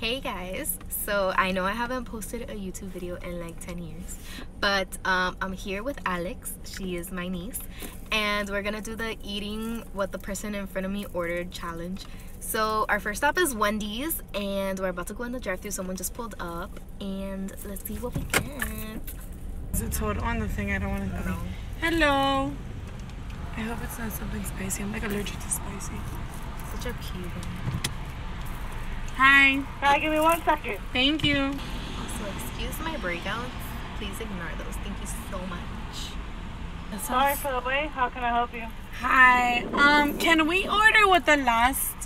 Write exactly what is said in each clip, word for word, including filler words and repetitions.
Hey guys, so I know I haven't posted a YouTube video in like ten years, but um, I'm here with Alex. She is my niece and we're gonna do the eating what the person in front of me ordered challenge. So our first stop is Wendy's and we're about to go in the drive-thru. Someone just pulled up and let's see what we get. It's hold on the thing. I don't want to go. Hello. I hope it's not something spicy. I'm like allergic to spicy. Such a cute one. Hi. Hi, give me one second. Thank you. Also, excuse my breakouts. Please ignore those. Thank you so much. Sorry for the wait. How can I help you? Hi. Um, can we order what the last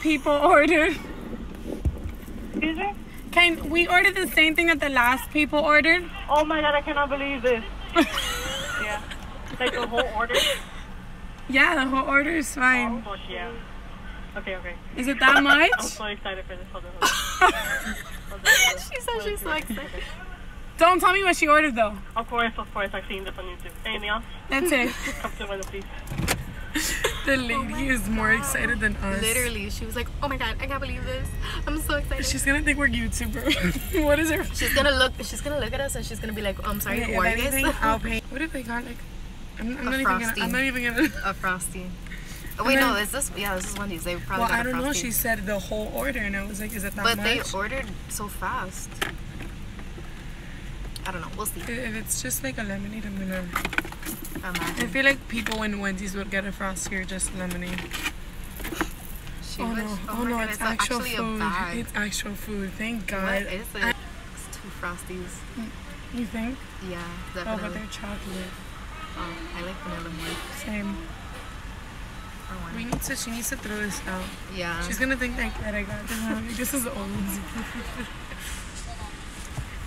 people ordered? Excuse me? Can we order the same thing that the last people ordered? Oh my god, I cannot believe this. Yeah. Like the whole order? Yeah, the whole order is fine. Oh, yeah. Okay, okay. Is it that much? I'm so excited for this. Hold on, hold on. Hold on, hold on. She said she's so excited. Don't tell me what she ordered, though. Of course, of course. I've seen this on YouTube. Anything else? That's it. Come to one, please. The lady oh is more God. excited than us. Literally, she was like, oh my god, I can't believe this. I'm so excited. She's gonna think we're YouTubers. What is her? She's gonna look. She's gonna look at us and she's gonna be like, oh, I'm sorry, you ordered this. I'll pay. What if they got like? I'm, I'm, not even gonna, I'm not even gonna. A frosty. Oh, wait, then, no, is this? Yeah, this is Wendy's. They probably. Well, got I don't know. She said the whole order, and I was like, "Is it that but much?" But they ordered so fast. I don't know. We'll see. If it's just like a lemonade, I'm gonna. Imagine. I feel like people in Wendy's would get a frosty or just lemonade. She oh was, no! Oh, oh no! God, it's, it's actual food. It's actual food. Thank God. What is it? I, it's two frosties. You think? Yeah, definitely. Oh, but they're chocolate. Oh, I like vanilla milk. Same. We need to, she needs to throw this out. Yeah. She's gonna think like that I got this. This is old.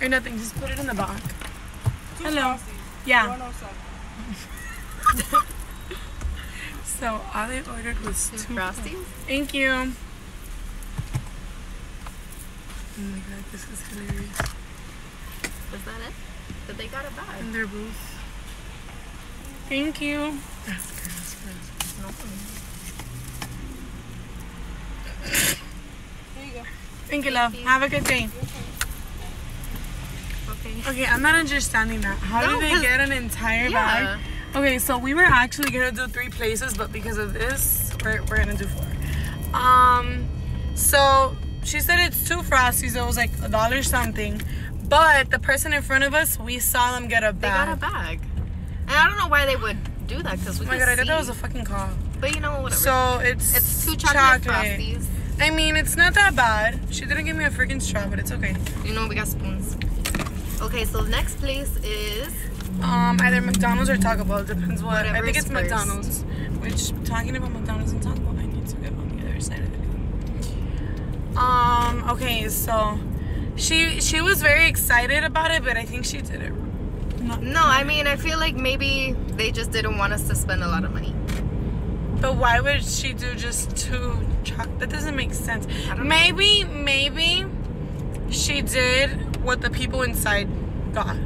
Or nothing, just put it in the box. Hello. Yeah. So all I ordered was two frosties. Thank you. Oh my god, this is hilarious. Was that it? But they got it back. In their booth. Thank you. There you go. Thank you, love. Thank you. Have a good day. Okay. Okay, I'm not understanding that. How no, do they get an entire yeah. bag? Okay, so we were actually gonna do three places, but because of this, we're, we're gonna do four. Um, so she said it's two frosties. It was like a dollar something, but the person in front of us, we saw them get a bag. They got a bag, and I don't know why they would do that because we. Oh my god! I thought that was a fucking call. But you know, whatever. So it's it's two chocolate, chocolate frosties. I mean, it's not that bad. She didn't give me a freaking straw, but it's okay. You know, we got spoons. Okay, so the next place is um either McDonald's or Taco Bell. Depends what. I think it's McDonald's. Which talking about McDonald's and Taco Bell, I need to get on the other side of it. Um. Okay, so she she was very excited about it, but I think she did it. Not no, I mean, I feel like maybe they just didn't want us to spend a lot of money. But why would she do just two chocolate? That doesn't make sense. Maybe, know. maybe she did what the people inside got.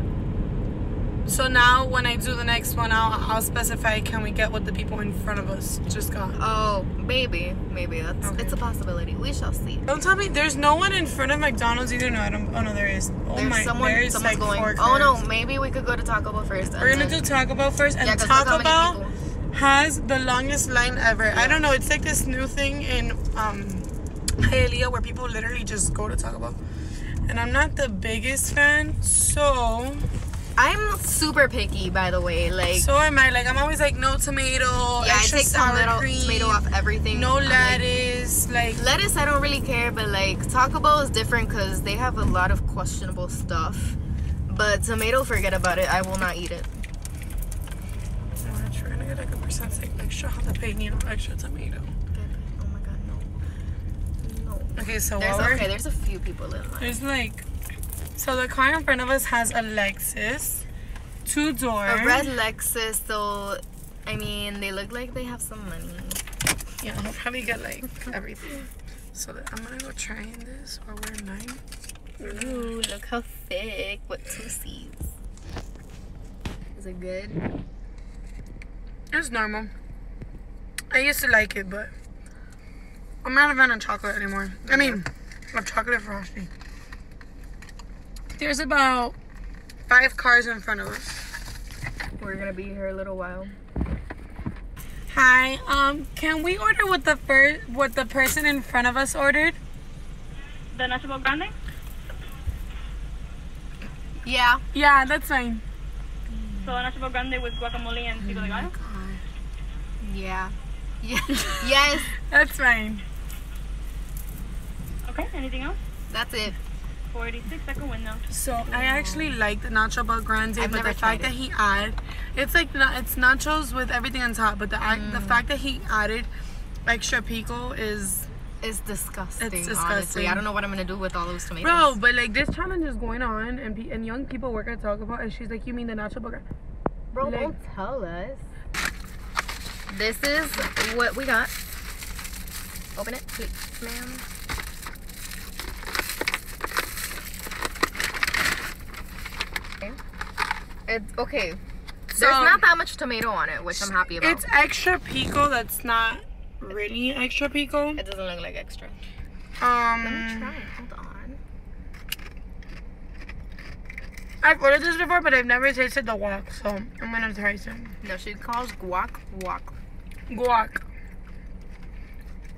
So now when I do the next one, I'll, I'll specify, can we get what the people in front of us just got? Oh, maybe. Maybe. That's, okay. It's a possibility. We shall see. Don't tell me. There's no one in front of McDonald's either. No, I don't. Oh, no, there is. Oh, there's my. Someone, there's someone's like going. Four oh, no. Maybe we could go to Taco Bell first. We're going to do Taco Bell first. And yeah, Taco Bell has the longest line ever. Yeah. I don't know. It's like this new thing in um, Hialeah where people literally just go to Taco Bell. And I'm not the biggest fan, so... I'm super picky, by the way. Like so am I. Like I'm always like no tomato. Yeah, extra I take sour tomato, cream, tomato off everything. No I'm lettuce. Like, like lettuce, I don't really care. But like Taco Bell is different because they have a lot of questionable stuff. But tomato, forget about it. I will not eat it. I'm gonna try to get like a percent like extra jalapeno, extra tomato. Oh my god, no, no. Okay, so there's, okay, there's a few people in line. There's like. So the car in front of us has a Lexus, two door. A red Lexus, so I mean they look like they have some money. Yeah, I'll probably get like everything. So I'm gonna go try in this or wear mine. Ooh, look how thick! What two seeds? Is it good? It's normal. I used to like it, but I'm not a fan of chocolate anymore. I mean, of chocolate frosting. There's about five cars in front of us. We're gonna be here a little while. Hi, um, can we order what the first, what the person in front of us ordered? The nacho ball grande? Yeah. Yeah, that's fine. So nacho ball grande with guacamole and pico de gallo? Yeah. Yeah. Yes. That's fine. Okay, anything else? That's it. forty-six second window. So oh. I actually like the nacho ball grande, I've but the fact it. that he added, it's like it's nachos with everything on top, but the mm. the fact that he added extra pico is is disgusting. It's disgusting. Honestly, I don't know what I'm gonna do with all those tomatoes. Bro, but like this challenge is going on, and pe and young people work at Taco Bell, and she's like, "You mean the nacho ball grande?" Bro, like, don't tell us. This is what we got. Open it, please, ma'am. It's okay. So, there's not that much tomato on it, which I'm happy about. It's extra pico that's not really extra pico. It doesn't look like extra. Um, Let me try. Hold on. I've ordered this before, but I've never tasted the guac, so I'm gonna try some. No, she calls guac guac. Guac.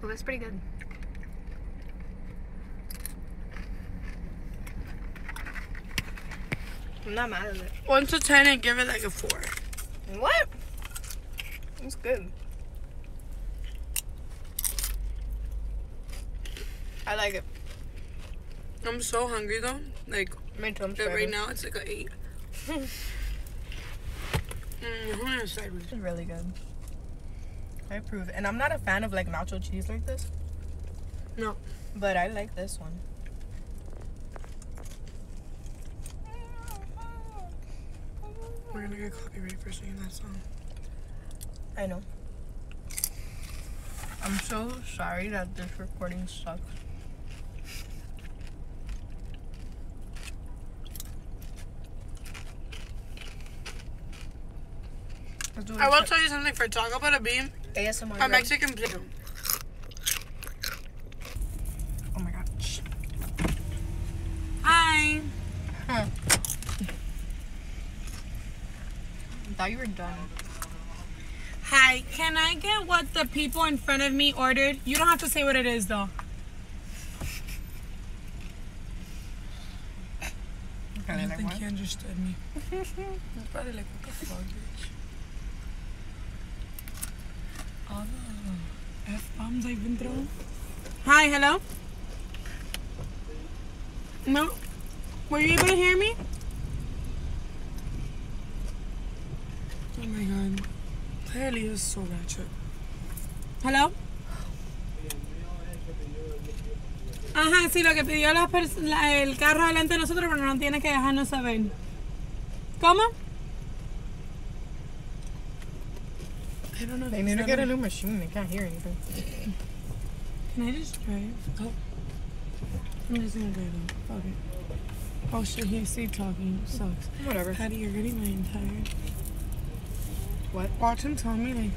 Well, that's pretty good. I'm not mad at it. one to ten and give it like a four. What? It's good. I like it. I'm so hungry though. Like, my tum's right started. now it's like an eight. mm, I'm This is really good. I approve. And I'm not a fan of like nacho cheese like this. No. But I like this one. We're gonna get copyrighted for singing that song. I know. I'm so sorry that this recording sucks. I will tell you something for Taco Bell to be A S M R. A Mexican plate. Oh my gosh. Hi. Huh. I thought you were done. Hi, can I get what the people in front of me ordered? You don't have to say what it is though. I don't think he understood me. He's probably like, what the fuck, bitch? All the F-bombs I've been throwing. Hi, hello? No? Were you able to hear me? Oh my god, Kylie is so ratchet. Hello? Ajá, sí, lo que pidió la la, el carro delante de nosotros, pero no tiene que dejarnos saber. ¿Cómo? I don't know. They need to get a new machine, they can't hear anything. Can I just drive? Oh. I'm just gonna drive though. Okay. Oh shit, he stayed talking. Sucks. Whatever. Patty, you're getting my entire. What? Watch him tell me, like,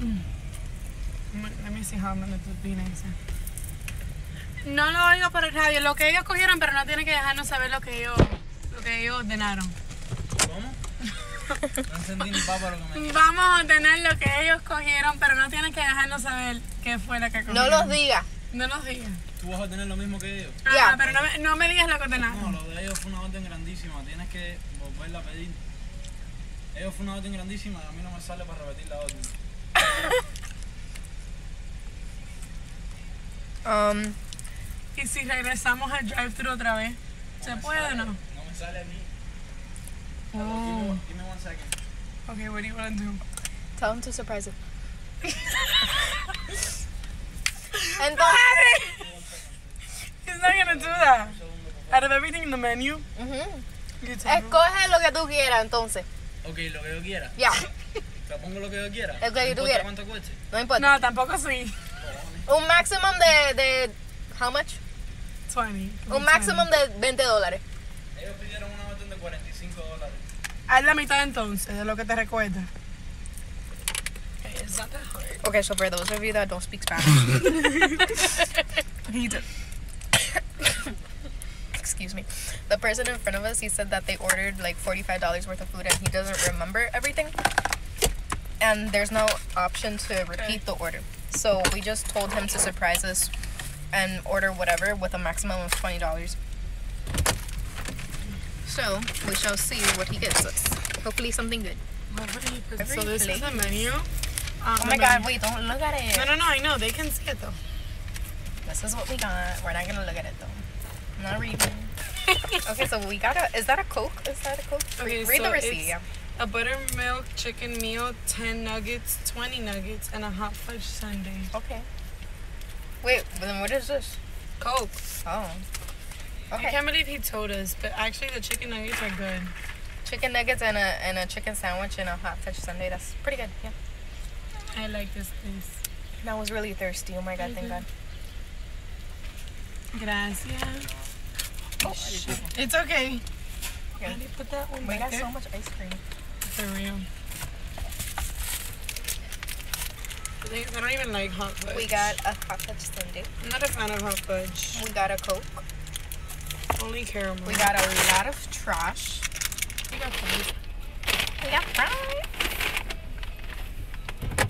mm. Let me see how I'm gonna be nicer. No lo oigo por el radio. Lo que ellos cogieron, pero no tienen que dejarnos saber lo que ellos, lo que ellos ordenaron. ¿Cómo? No entendí ni papa lo que me dijo. Vamos a ordenar lo que ellos cogieron, pero no tienen que dejarnos saber qué fue la que cogieron. No los digas. No los digas. ¿Tú vas a ordenar lo mismo que ellos? Ah, yeah. Pero no me, no me digas lo que ordenaron. No, lo de ellos fue una orden grandísima. Tienes que volverla a pedir. Ellos fue una orden grandísima, a mí no me sale para repetir la orden. um, ¿Y si regresamos al drive-thru otra vez? No ¿Se puede sale, o no? No me sale a mí. Oh. Give me, give me one second. Okay, what do you want to do? Tell him to surprise him. And he's not going to do that. Out of everything in the menu? Mm-hmm. Escoge lo que tú quieras, entonces. Ok, lo que yo quiera. Ya. Yeah. ¿Te pongo lo que yo quiera? El que yo tuviera. ¿Cuánto cueste? No importa. No, tampoco sí. Un maximum de, de... How much? twenty. Un maximum de veinte dólares. Ellos pidieron una orden de cuarenta y cinco dólares. Haz la mitad entonces, de lo que te recuerda. It's not that hard. Okay, so for those of you that don't speak Spanish. He did. excuse me, the person in front of us, he said that they ordered like forty-five dollars worth of food and he doesn't remember everything. And there's no option to repeat the order. So we just told him to surprise us and order whatever with a maximum of twenty dollars. So we shall see what he gets us. Hopefully something good. Well, what are you put? So this plate is the menu. Um, oh my god, menu. Wait, don't look at it. No, no, no, I know. They can see it though. This is what we got. We're not going to look at it though. Not reading. Okay, so we got a, is that a Coke? Is that a Coke? Okay, Re read so the receipt, yeah. A buttermilk chicken meal, ten nuggets, twenty nuggets, and a hot fudge sundae. Okay. Wait, then what is this? Coke. Oh. Okay. I can't believe he told us, but actually the chicken nuggets are good. Chicken nuggets and a and a chicken sandwich and a hot fudge sundae. That's pretty good. Yeah. I like this place. That was really thirsty. Oh my god! Mm-hmm. Thank God. Gracias. Oh, it's okay. Why did you put that one back there? We got so much ice cream. For real. They, I don't even like hot fudge. We got a hot fudge sundae. I'm not a fan of hot fudge. We got a Coke. Only caramel. We got a lot of trash. We got fries. We got fries.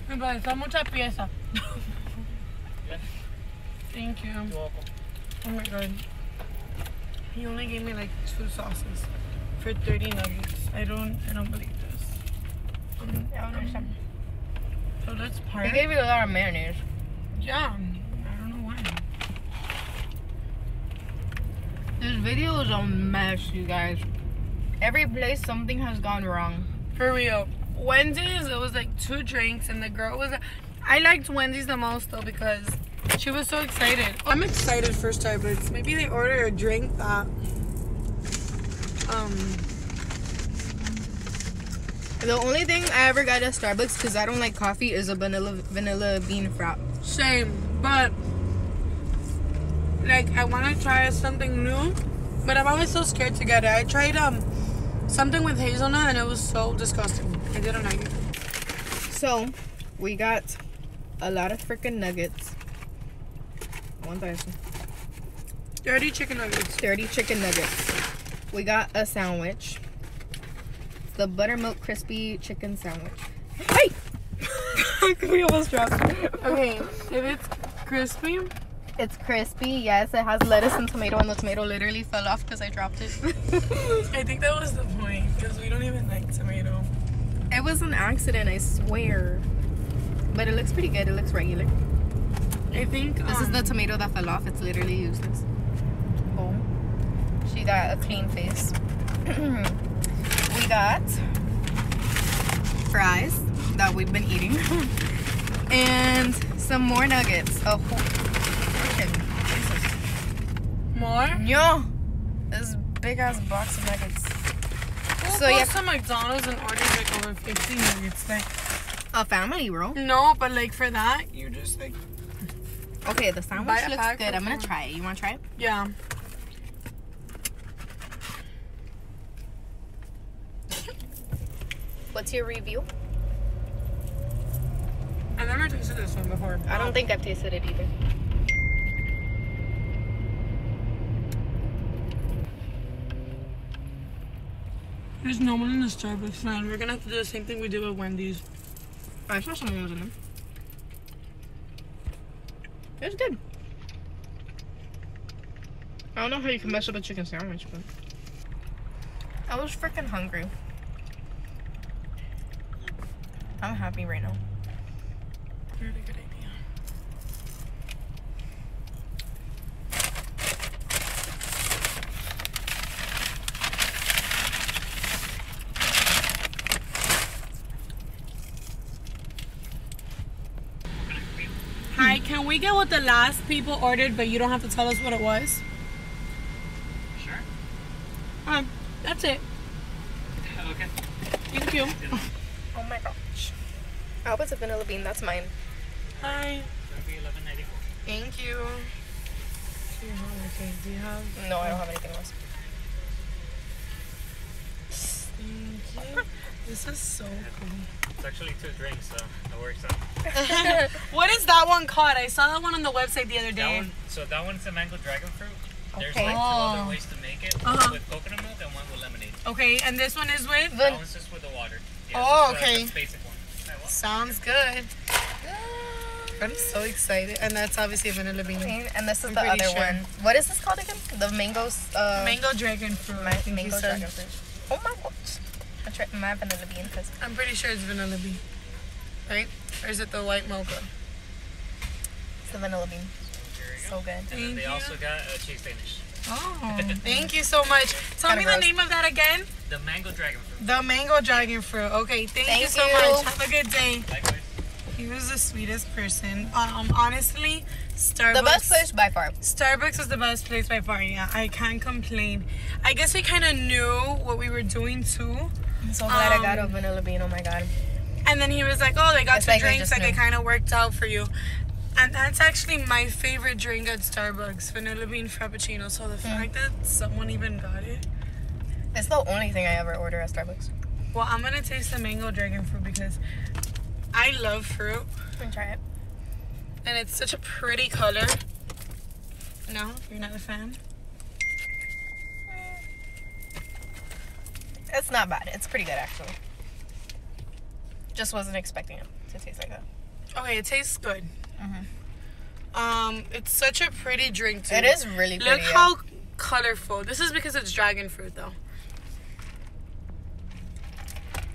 Me parece mucha pieza. Thank you. You're welcome. Oh my god. He only gave me like two sauces for thirty nuggets. I don't, I don't believe this. Um, yeah, I don't understand. So let's part. He gave me a lot of mayonnaise. Yeah, I don't know why. This video is a mess, you guys. Every place something has gone wrong. For real. Wendy's, it was like two drinks and the girl was, I liked Wendy's the most though because she was so excited. I'm excited for Starbucks. Maybe they order a drink that um the only thing I ever got at Starbucks because I don't like coffee is a vanilla vanilla bean frappe. Same, but like I want to try something new, but I'm always so scared to get it. I tried um something with hazelnut and it was so disgusting. I didn't like it. So we got a lot of freaking nuggets. one thousand. thirty chicken nuggets. thirty chicken nuggets. We got a sandwich. The buttermilk crispy chicken sandwich. Hey! We almost dropped it. Okay, if it's crispy. It's crispy, yes. It has lettuce and tomato, and the tomato literally fell off because I dropped it. I think that was the point, because we don't even like tomato. It was an accident, I swear. But it looks pretty good. It looks regular. I think this um, is the tomato that fell off. It's literally useless. Oh, she got a clean face. We got fries that we've been eating and some more nuggets. Oh, okay. More? No, this big ass box of nuggets. Who so goes yeah, to McDonald's and orders like over fifty nuggets. Like a family, bro. No, but like for that, you just like. Okay, the sandwich looks good. I'm gonna try it. You wanna try it? Yeah. What's your review? I've never tasted this one before. I don't think I've tasted it either. There's no one in the Starbucks line. We're gonna have to do the same thing we did with Wendy's. I saw someone was in them. It's good. I don't know how you can mess up a chicken sandwich, but I was freaking hungry. I'm happy right now. Really good idea. Can we get what the last people ordered, but you don't have to tell us what it was? Sure. Um, that's it. Okay. Thank you. Oh my gosh. Oh, it's a vanilla bean. That's mine. Hi. That'd be eleven ninety-four. Thank you. Do you have anything? Do you have? No, I don't have anything else. Thank you. This is so cool. It's actually two drinks, so it works out. What is that one called? I saw that one on the website the other day. That one, so that one's the mango dragon fruit. There's okay. like two oh. other ways to make it. One uh-huh. with coconut milk and one with lemonade. Okay, and this one is with? That one's just with the water. Yeah, oh, okay. The, the basic one. Right, well. Sounds good. I'm so excited. And that's obviously a vanilla bean. Okay, and this is I'm the other sure. one. What is this called again? The mangoes? Uh, Mango dragon fruit. My, mango dragon fruit. Oh my gosh. My vanilla bean. I'm pretty sure it's vanilla bean. Right? Or is it the white mocha? It's the vanilla bean. So good. And then they also got a cheese Danish. Oh, thank you so much. Tell Kinda me gross. the name of that again. The mango dragon fruit. The mango dragon fruit. Okay, thank, thank you so you. much. Have a good day. Likewise. He was the sweetest person. Um, honestly, Starbucks. The best place by far. Starbucks is the best place by far. Yeah, I can't complain. I guess we kind of knew what we were doing too. I'm so glad um, I got a vanilla bean. Oh my god. And then he was like, "Oh, they got it's two like drinks. Like it kind of worked out for you." And that's actually my favorite drink at Starbucks, vanilla bean frappuccino. So the mm. fact that someone even got it. It's the only thing I ever order at Starbucks. Well, I'm gonna taste the mango dragon fruit because I love fruit. Can try it. And it's such a pretty color. No, you're not a fan? It's not bad. It's pretty good actually. Just wasn't expecting it to taste like that. Okay, it tastes good. Mm-hmm. Um, it's such a pretty drink too. It is really pretty. Look how colorful. This is because it's dragon fruit though.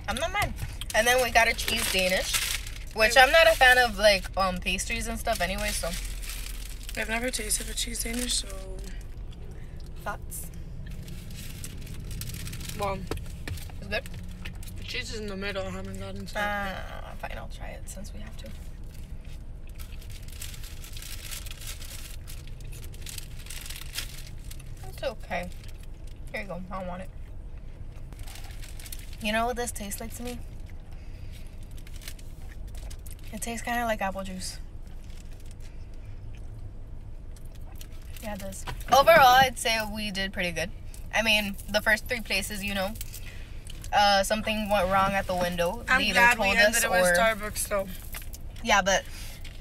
I'm not mad. And then we got a cheese Danish, which I'm not a fan of, like um pastries and stuff anyway, so I've never tasted a cheese Danish, so thoughts. Well, it's good. The cheese is in the middle, I haven't gotten to it. Uh, fine, I'll try it since we have to. It's okay. Here you go. I don't want it. You know what this tastes like to me? It tastes kind of like apple juice. Yeah, it does. Overall, I'd say we did pretty good. I mean, the first three places, you know, uh, something went wrong at the window. I'm they glad told we ended us it with or... Starbucks, though. Yeah, but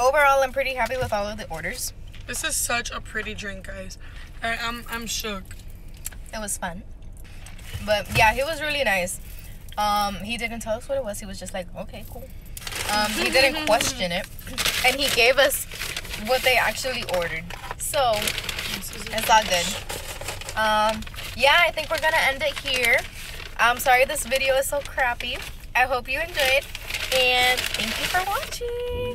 overall, I'm pretty happy with all of the orders. This is such a pretty drink, guys. I, I'm, I'm shook. It was fun. But yeah, he was really nice. Um, he didn't tell us what it was. He was just like, okay, cool. Um, he didn't question it. And he gave us what they actually ordered. So, it's all good. Um, yeah, I think we're going to end it here. I'm sorry this video is so crappy. I hope you enjoyed. And thank you for watching.